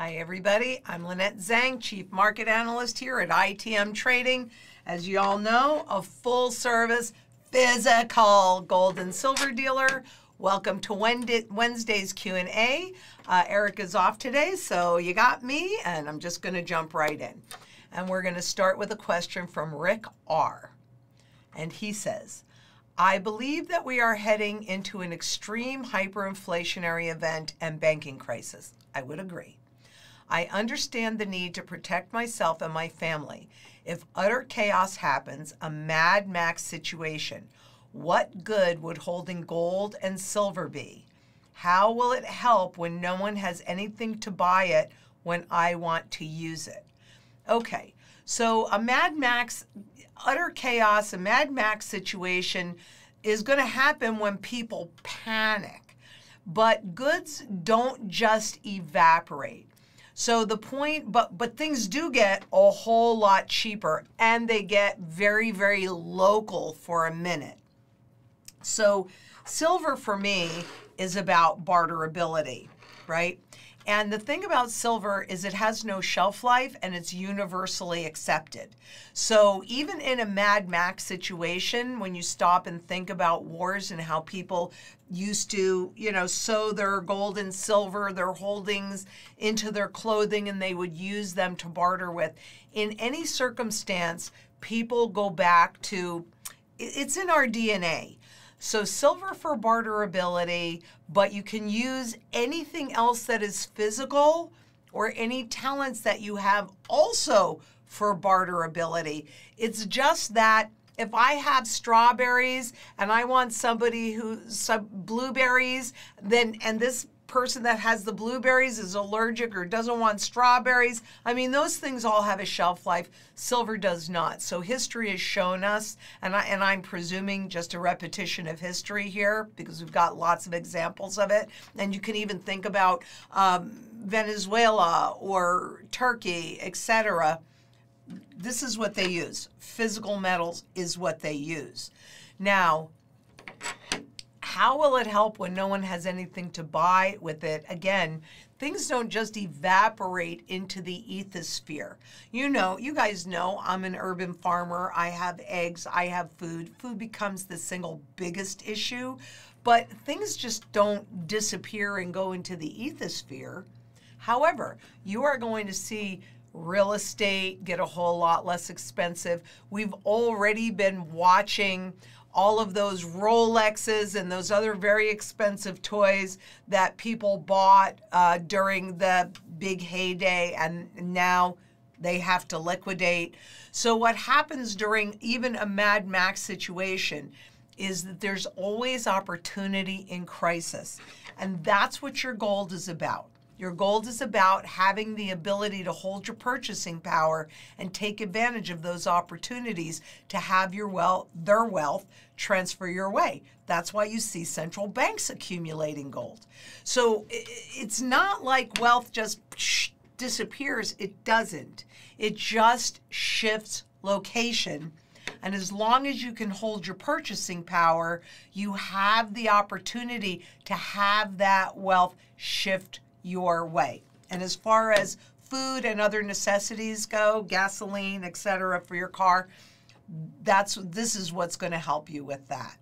Hi, everybody. I'm Lynette Zang, Chief Market Analyst here at ITM Trading. As you all know, a full-service, physical gold and silver dealer. Welcome to Wednesday's Q&A. Eric is off today, so you got me, and I'm just going to jump right in. And we're going to start with a question from Rick R. And he says, I believe that we are heading into an extreme hyperinflationary event and banking crisis. I would agree. I understand the need to protect myself and my family. If utter chaos happens, a Mad Max situation, what good would holding gold and silver be? How will it help when no one has anything to buy it when I want to use it? Okay, so a Mad Max, utter chaos, a Mad Max situation is going to happen when people panic. But goods don't just evaporate. So the point, but things do get a whole lot cheaper, and they get very, very local for a minute. So silver for me is about barterability, right? And the thing about silver is it has no shelf life and it's universally accepted. So even in a Mad Max situation, when you stop and think about wars and how people used to, you know, sew their gold and silver, their holdings into their clothing, and they would use them to barter with, in any circumstance, people go back to, it's in our DNA. So silver for barterability, but you can use anything else that is physical or any talents that you have also for barterability. It's just that if I have strawberries and I want somebody who's blueberries, then and this person that has the blueberries is allergic or doesn't want strawberries. I mean, those things all have a shelf life. Silver does not. So history has shown us, and I'm presuming just a repetition of history here because we've got lots of examples of it. And you can even think about Venezuela or Turkey, etc. This is what they use. Physical metals is what they use. Now, how will it help when no one has anything to buy with it? Again, things don't just evaporate into the ethosphere. You know, you guys know I'm an urban farmer. I have eggs. I have food. Food becomes the single biggest issue. But things just don't disappear and go into the ethosphere. However, you are going to see real estate get a whole lot less expensive. We've already been watching all of those Rolexes and those other very expensive toys that people bought during the big heyday, and now they have to liquidate. So what happens during even a Mad Max situation is that there's always opportunity in crisis, and that's what your gold is about. Your gold is about having the ability to hold your purchasing power and take advantage of those opportunities to have your wealth, their wealth, transfer your way. That's why you see central banks accumulating gold. So it's not like wealth just disappears. It doesn't. It just shifts location. And as long as you can hold your purchasing power, you have the opportunity to have that wealth shift your way. And as far as food and other necessities go, gasoline, etc., for your car, this is what's going to help you with that.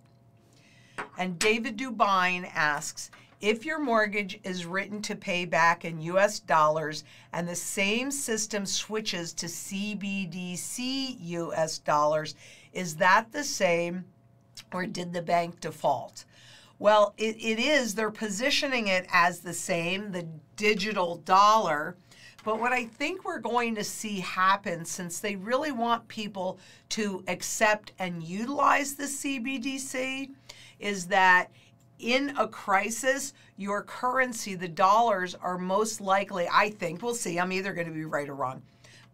And David Dubine asks, if your mortgage is written to pay back in US dollars and the same system switches to CBDC US dollars, is that the same, or did the bank default? Well, it is. They're positioning it as the same, the digital dollar. But what I think we're going to see happen, since they really want people to accept and utilize the CBDC, is that in a crisis, your currency, the dollars, are most likely, I think, we'll see, I'm either going to be right or wrong,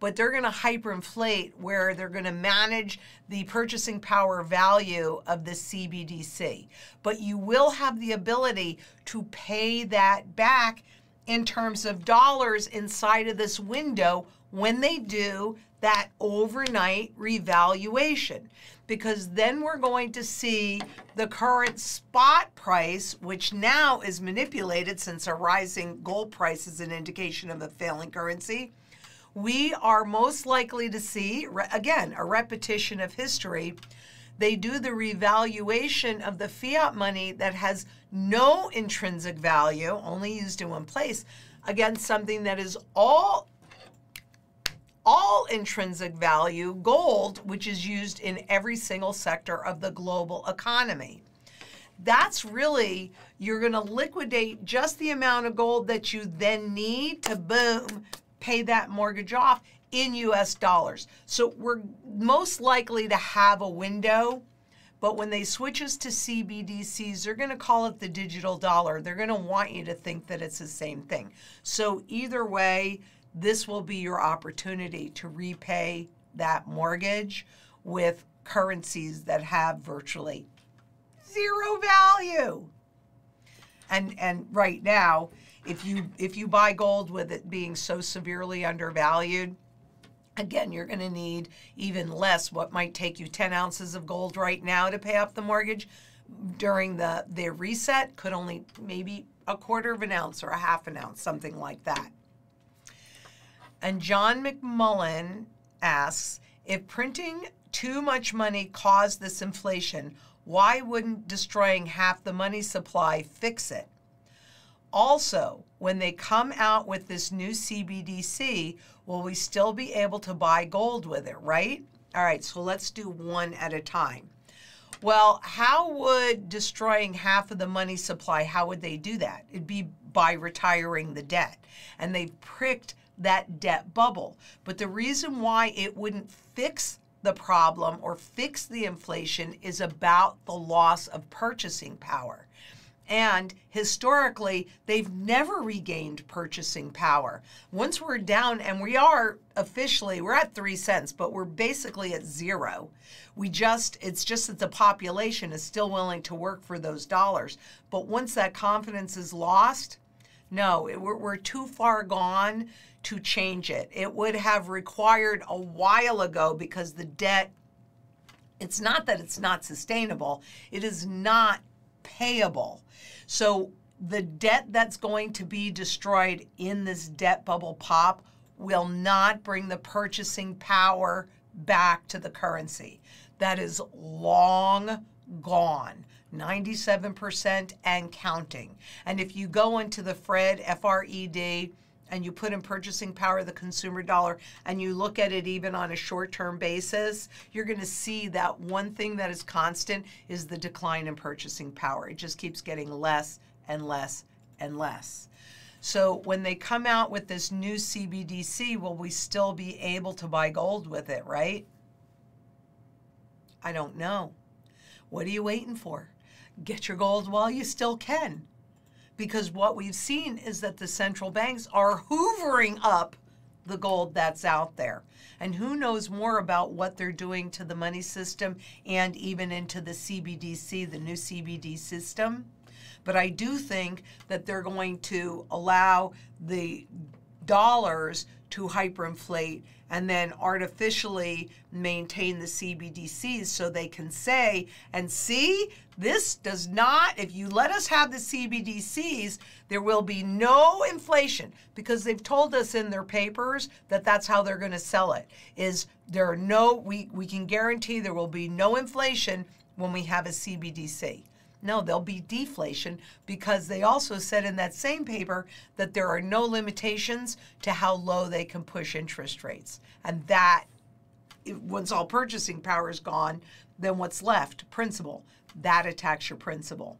but they're going to hyperinflate, where they're going to manage the purchasing power value of the CBDC. But you will have the ability to pay that back in terms of dollars inside of this window. When they do, that overnight revaluation, because then we're going to see the current spot price, which now is manipulated since a rising gold price is an indication of a failing currency. We are most likely to see, again, a repetition of history. They do the revaluation of the fiat money that has no intrinsic value, only used in one place, against something that is all intrinsic value, gold, which is used in every single sector of the global economy. That's really, you're going to liquidate just the amount of gold that you then need to, boom, pay that mortgage off in US dollars. So we're most likely to have a window, but when they switch us to CBDCs, they're going to call it the digital dollar. They're going to want you to think that it's the same thing. So either way, this will be your opportunity to repay that mortgage with currencies that have virtually zero value. And right now, if you buy gold with it being so severely undervalued, again, you're going to need even less. What might take you 10 ounces of gold right now to pay off the mortgage during the reset could only maybe a quarter of an ounce or a half an ounce, something like that. And John McMullen asks, if printing too much money caused this inflation, why wouldn't destroying half the money supply fix it? Also, when they come out with this new CBDC, will we still be able to buy gold with it, right? All right, so let's do one at a time. Well, how would destroying half of the money supply, how would they do that? It'd be by retiring the debt. And they've pricked that debt bubble. But the reason why it wouldn't fix the problem or fix the inflation is about the loss of purchasing power. And historically, they've never regained purchasing power. Once we're down, and we are officially, we're at 3 cents, but we're basically at zero. We just, it's just that the population is still willing to work for those dollars. But once that confidence is lost, no, we're too far gone to change it. It would have required a while ago, because the debt, it's not that it's not sustainable, it is not payable. So the debt that's going to be destroyed in this debt bubble pop will not bring the purchasing power back to the currency. That is long gone, 97% and counting. And if you go into the FRED, F-R-E-D, and you put in purchasing power of the consumer dollar, and you look at it even on a short-term basis, you're going to see that one thing that is constant is the decline in purchasing power. It just keeps getting less and less and less. So when they come out with this new CBDC, will we still be able to buy gold with it, right? I don't know. What are you waiting for? Get your gold while you still can. Because what we've seen is that the central banks are hoovering up the gold that's out there. And who knows more about what they're doing to the money system and even into the CBDC, the new CBD system. But I do think that they're going to allow the dollars to hyperinflate and then artificially maintain the CBDCs so they can say, and see, this does not, if you let us have the CBDCs, there will be no inflation, because they've told us in their papers that that's how they're going to sell it, is there are no, we can guarantee there will be no inflation when we have a CBDC. No, there'll be deflation, because they also said in that same paper that there are no limitations to how low they can push interest rates. And that, once all purchasing power is gone, then what's left? Principal. That attacks your principal.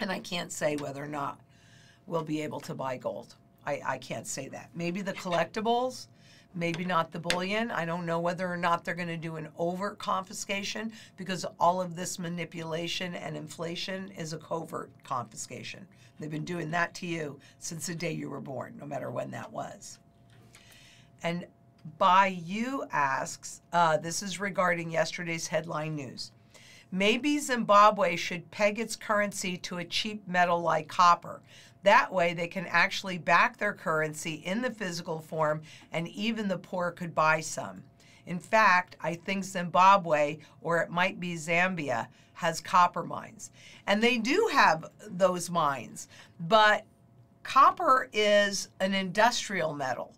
And I can't say whether or not we'll be able to buy gold. I can't say that. Maybe the collectibles. Maybe not the bullion. I don't know whether or not they're going to do an overt confiscation, because all of this manipulation and inflation is a covert confiscation. They've been doing that to you since the day you were born, no matter when that was. And Bayou asks, this is regarding yesterday's headline news. Maybe Zimbabwe should peg its currency to a cheap metal like copper. That way they can actually back their currency in the physical form, and even the poor could buy some. In fact, I think Zimbabwe, or it might be Zambia, has copper mines. And they do have those mines, but copper is an industrial metal.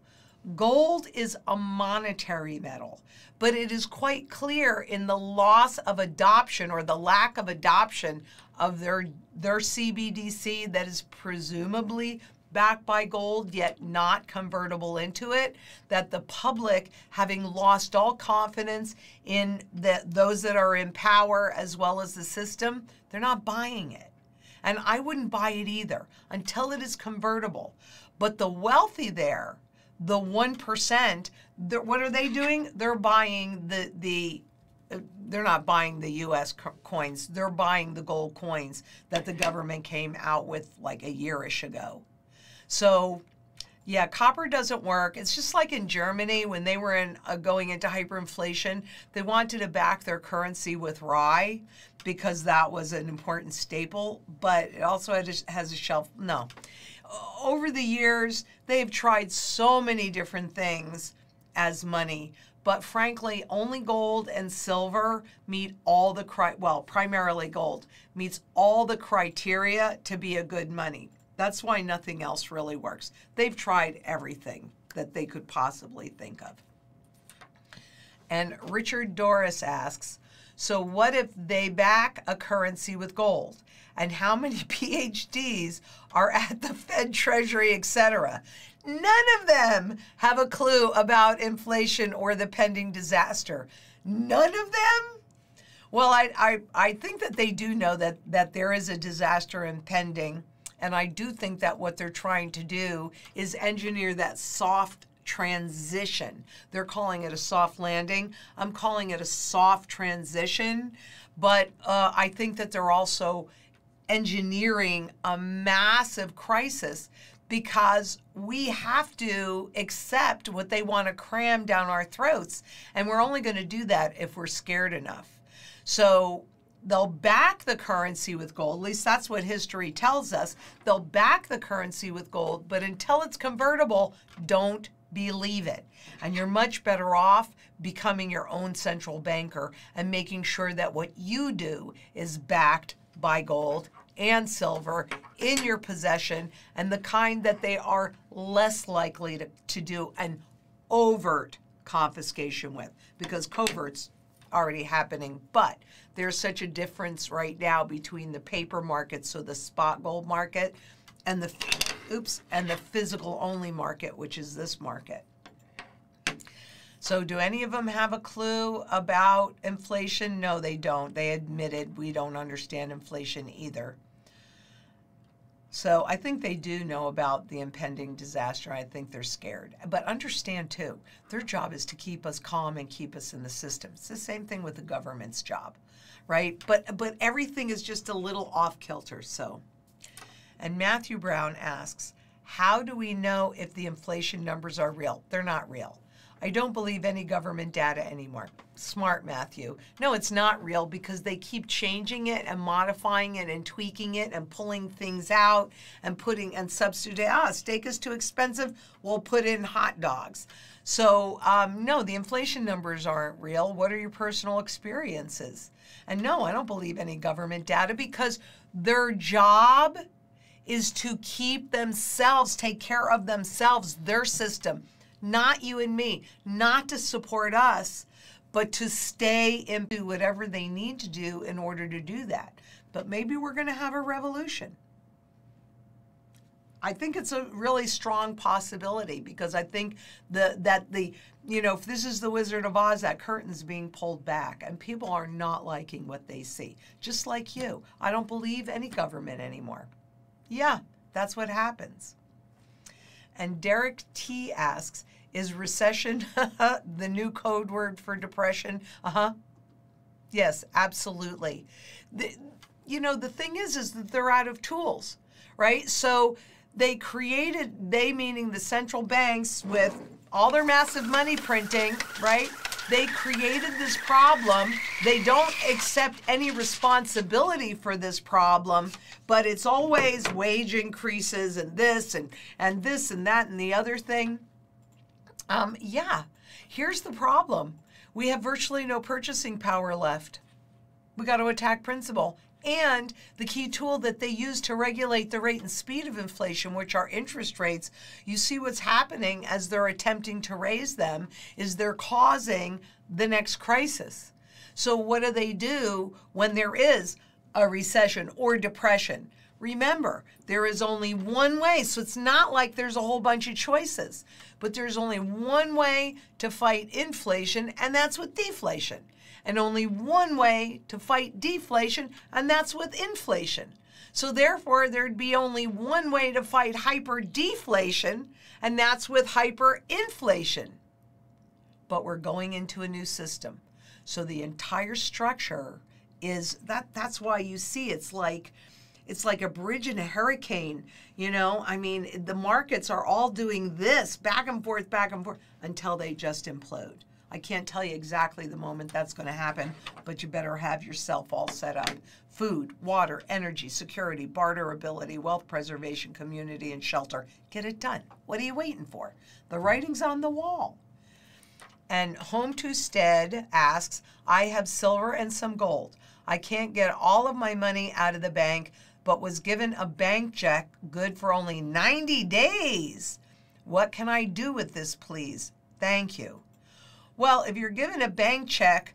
Gold is a monetary metal, but it is quite clear in the loss of adoption or the lack of adoption of their CBDC that is presumably backed by gold, yet not convertible into it, that the public, having lost all confidence in those that are in power as well as the system, they're not buying it. And I wouldn't buy it either until it is convertible. But the wealthy there, the 1%, what are they doing? They're buying they're not buying the U.S. coins. They're buying the gold coins that the government came out with like a year-ish ago. So, yeah, copper doesn't work. It's just like in Germany when they were going into hyperinflation. They wanted to back their currency with rye because that was an important staple, but it also has a shelf. No. Over the years, they've tried so many different things as money, but frankly, only gold and silver meet all the primarily gold meets all the criteria to be a good money. That's why nothing else really works. They've tried everything that they could possibly think of. And Richard Doris asks, so what if they back a currency with gold? And how many PhDs are at the Fed, Treasury, etc.? None of them have a clue about inflation or the pending disaster. None of them? Well, I think that they do know that there is a disaster impending. And I do think that what they're trying to do is engineer that soft transition. They're calling it a soft landing. I'm calling it a soft transition. But I think that they're also engineering a massive crisis because we have to accept what they want to cram down our throats. And we're only going to do that if we're scared enough. So they'll back the currency with gold. At least that's what history tells us. They'll back the currency with gold, but until it's convertible, don't believe it. And you're much better off becoming your own central banker and making sure that what you do is backed by gold and silver in your possession, and the kind that they are less likely to do an overt confiscation with, because covert's already happening. But there's such a difference right now between the paper market, so the spot gold market, and the physical only market, which is this market. So do any of them have a clue about inflation? No, they don't. They admitted we don't understand inflation either. So I think they do know about the impending disaster. I think they're scared. But understand, too, their job is to keep us calm and keep us in the system. It's the same thing with the government's job, right? But everything is just a little off-kilter. So, and Matthew Brown asks, how do we know if the inflation numbers are real? They're not real. I don't believe any government data anymore. Smart, Matthew. No, it's not real because they keep changing it and modifying it and tweaking it and pulling things out and putting and substituting. Ah, steak is too expensive. We'll put in hot dogs. So, no, the inflation numbers aren't real. What are your personal experiences? And no, I don't believe any government data because their job is to keep themselves, take care of themselves, their system. Not you and me, not to support us, but to stay and do whatever they need to do in order to do that. But maybe we're going to have a revolution. I think it's a really strong possibility because I think if this is the Wizard of Oz, that curtain's being pulled back and people are not liking what they see. Just like you, I don't believe any government anymore. Yeah, that's what happens. And Derek T asks, is recession the new code word for depression? Yes, absolutely. The thing is that they're out of tools, right? So they created, they meaning the central banks with all their massive money printing, right? They created this problem. They don't accept any responsibility for this problem, but it's always wage increases and this and that and the other thing. Yeah, here's the problem. We have virtually no purchasing power left. We got to attack principal. And the key tool that they use to regulate the rate and speed of inflation, which are interest rates, you see what's happening as they're attempting to raise them, is they're causing the next crisis. So what do they do when there is a recession or depression? Remember, there is only one way, so it's not like there's a whole bunch of choices, but there's only one way to fight inflation, and that's with deflation. And only one way to fight deflation, and that's with inflation. So therefore, there'd be only one way to fight hyperdeflation, and that's with hyperinflation. But we're going into a new system. So the entire structure is, that's why you see it's like a bridge in a hurricane, you know? I mean, the markets are all doing this, back and forth, until they just implode. I can't tell you exactly the moment that's going to happen, but you better have yourself all set up. Food, water, energy, security, barterability, wealth preservation, community, and shelter. Get it done. What are you waiting for? The writing's on the wall. And Home to Stead asks, I have silver and some gold. I can't get all of my money out of the bank, but was given a bank check good for only 90 days. What can I do with this, please? Thank you. Well, if you're given a bank check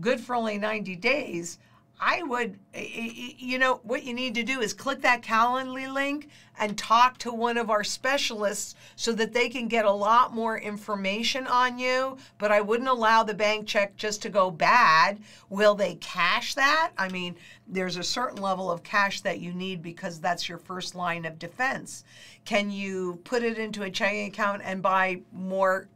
good for only 90 days, I would, you know, what you need to do is click that Calendly link and talk to one of our specialists so that they can get a lot more information on you. But I wouldn't allow the bank check just to go bad. Will they cash that? I mean, there's a certain level of cash that you need because that's your first line of defense. Can you put it into a checking account and buy more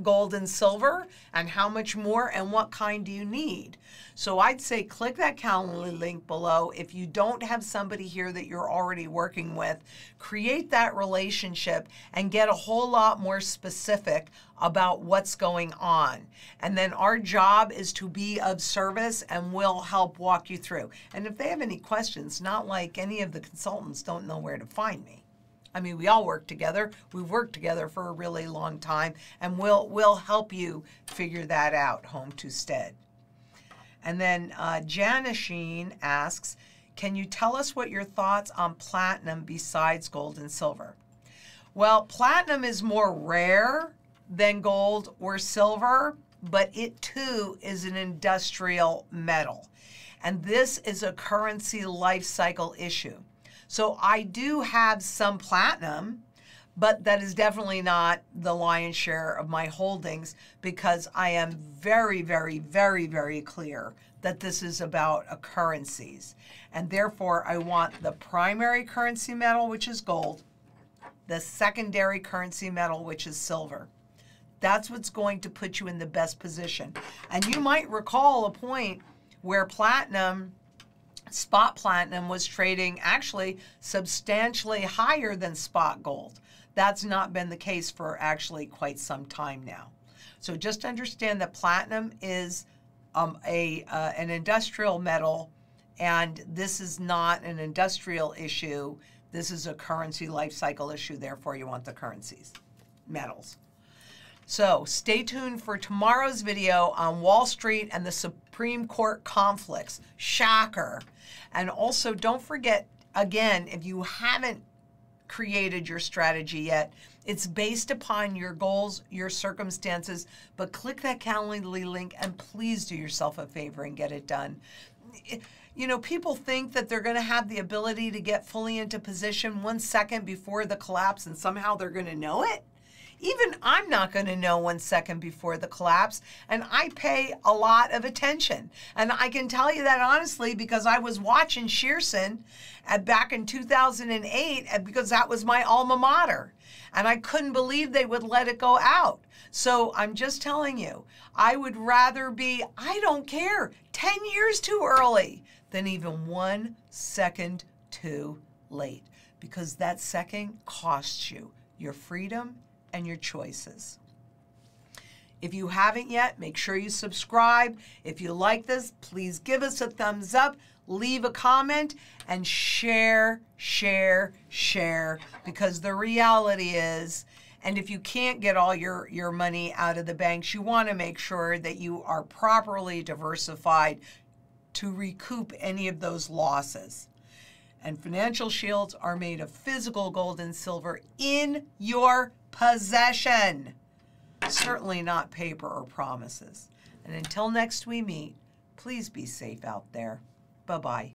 gold and silver, and how much more and what kind do you need? So I'd say click that Calendly link below. If you don't have somebody here that you're already working with, create that relationship and get a whole lot more specific about what's going on. And then our job is to be of service, and we'll help walk you through. And if they have any questions, not like any of the consultants don't know where to find me. I mean, we all work together. We've worked together for a really long time, and we'll help you figure that out, Home to Stead. And then Janisheen asks, can you tell us what your thoughts on platinum besides gold and silver? Well, platinum is more rare than gold or silver, but it too is an industrial metal. And this is a currency life cycle issue. So I do have some platinum, but that is definitely not the lion's share of my holdings because I am very, very, very, very clear that this is about currencies. And therefore, I want the primary currency metal, which is gold, the secondary currency metal, which is silver. That's what's going to put you in the best position. And you might recall a point where platinum, spot platinum was trading actually substantially higher than spot gold. That's not been the case for actually quite some time now. So just understand that platinum is an industrial metal, and this is not an industrial issue. This is a currency life cycle issue. Therefore, you want the currencies, metals. So stay tuned for tomorrow's video on Wall Street and the Supreme Court conflicts. Shocker. And also, don't forget, again, if you haven't created your strategy yet, it's based upon your goals, your circumstances, but click that Calendly link and please do yourself a favor and get it done. You know, people think that they're going to have the ability to get fully into position 1 second before the collapse and somehow they're going to know it. Even I'm not going to know 1 second before the collapse, and I pay a lot of attention. And I can tell you that honestly because I was watching Shearson back in 2008 because that was my alma mater, and I couldn't believe they would let it go out. So I'm just telling you, I would rather be, I don't care, 10 years too early than even 1 second too late, because that second costs you your freedom and your choices. If you haven't yet, make sure you subscribe. If you like this, please give us a thumbs up, leave a comment, and share, share, share, because the reality is And if you can't get all your money out of the banks, you want to make sure that you are properly diversified to recoup any of those losses. And financial shields are made of physical gold and silver in your possession, certainly not paper or promises. And until next we meet, please be safe out there. Bye-bye.